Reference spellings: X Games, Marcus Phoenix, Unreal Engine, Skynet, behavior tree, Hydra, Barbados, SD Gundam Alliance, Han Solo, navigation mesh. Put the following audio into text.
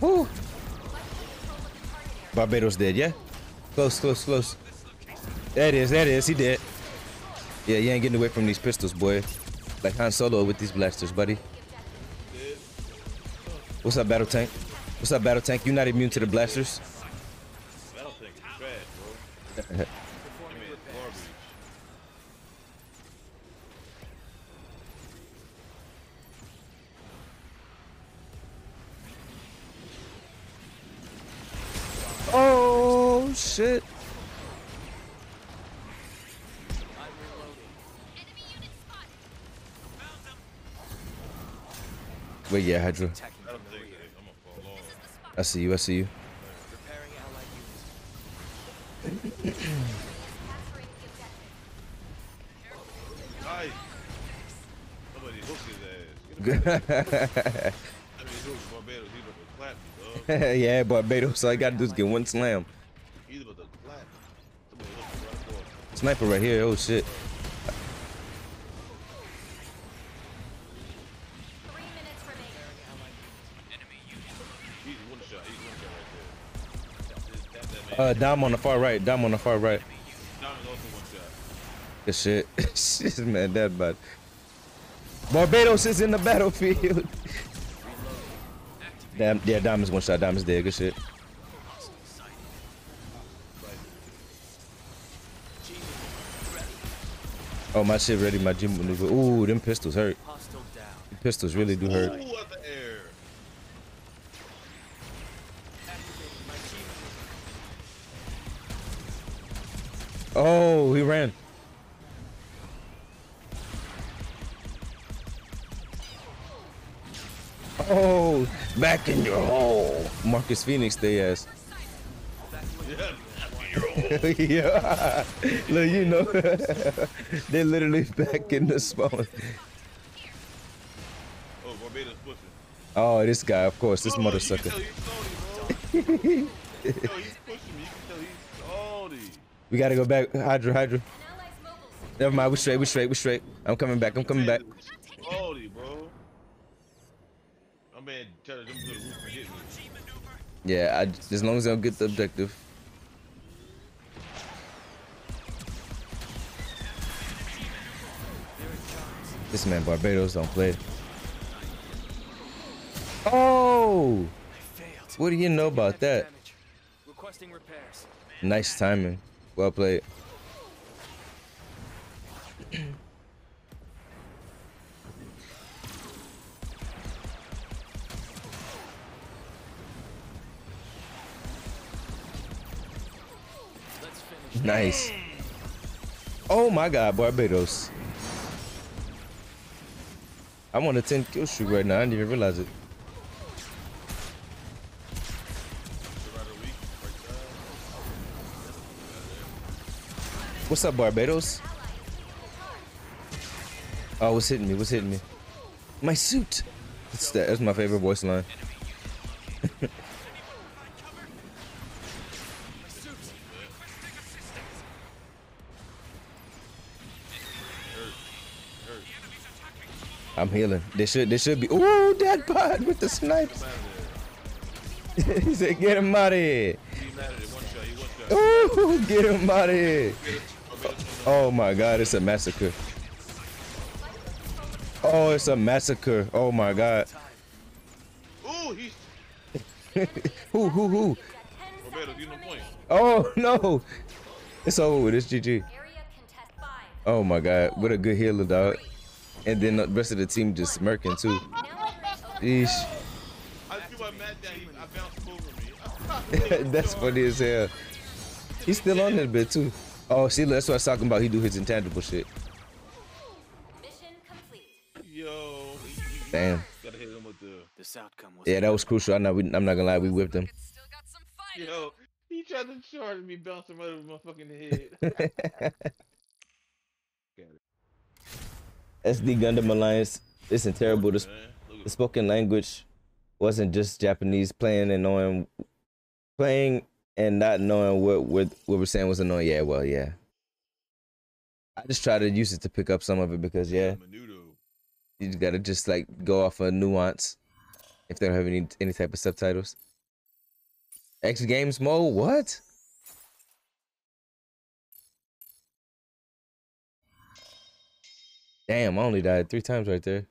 Woo! Barbados dead, yeah? Close, close, close. There it is, he dead. Yeah, you ain't getting away from these pistols, boy. Like Han Solo with these blasters, buddy. What's up, Battle Tank? What's up, Battle Tank? You're not immune to the blasters. Battle Tank is trash, bro. Oh, shit. Wait, yeah, Hydra. I see you, I see you. Yeah, Barbados, all I gotta do is get one slam. Sniper right here, oh shit. Dom on the far right. Dom on the far right. Good shit. Shit, man, that bad. Barbados is in the battlefield. Damn, yeah, Dom is one shot. Dom is dead. Good shit. Oh, my shit ready. My gym maneuver. Ooh, them pistols hurt. The pistols really do hurt. Oh, he ran. Oh, back in your hole. Marcus Phoenix, they ass. Yeah, look, you know, they literally back in the spawn. Oh, this guy, of course, this mother sucker. We gotta go back, Hydra, Hydra. Never mind, we straight. I'm coming back, I'm coming back. Holy, bro. I'm being telling them to the roof and hit me. Yeah, as long as I don't get the objective. This man Barbados don't play. Oh! What do you know about that? Nice timing. Well played. Nice. Oh my God, Barbados. I'm on a 10 kill streak right now. I didn't even realize it. What's up, Barbados? Oh, what's hitting me? My suit! That's my favorite voice line. I'm healing. They should be. Ooh, dead pod with the snipes. He said, get him out of here. Ooh, get him out of here. Oh my God, it's a massacre. Oh, it's a massacre. Oh my God. Who? Oh no. It's over with, it's GG. Oh my God, what a good healer, dog. And then the rest of the team just smirking too. Eesh. That's funny as hell. He's still on that bit too. Oh, see, that's what I was talking about. He do his intangible shit. Mission complete. Yo. Damn. Gotta hit him with this outcome. Yeah, that was crucial. I'm not gonna lie, we whipped him. Yo, he tried to charge me, bouncing right over my fucking head. SD Gundam Alliance. It's terrible. The spoken language wasn't just Japanese playing and knowing. Playing and not knowing what we're saying was annoying. Yeah, well, yeah. I just try to use it to pick up some of it because, yeah, you just gotta like go off a nuance if they don't have any type of subtitles. X Games mode? What? Damn, I only died 3 times right there.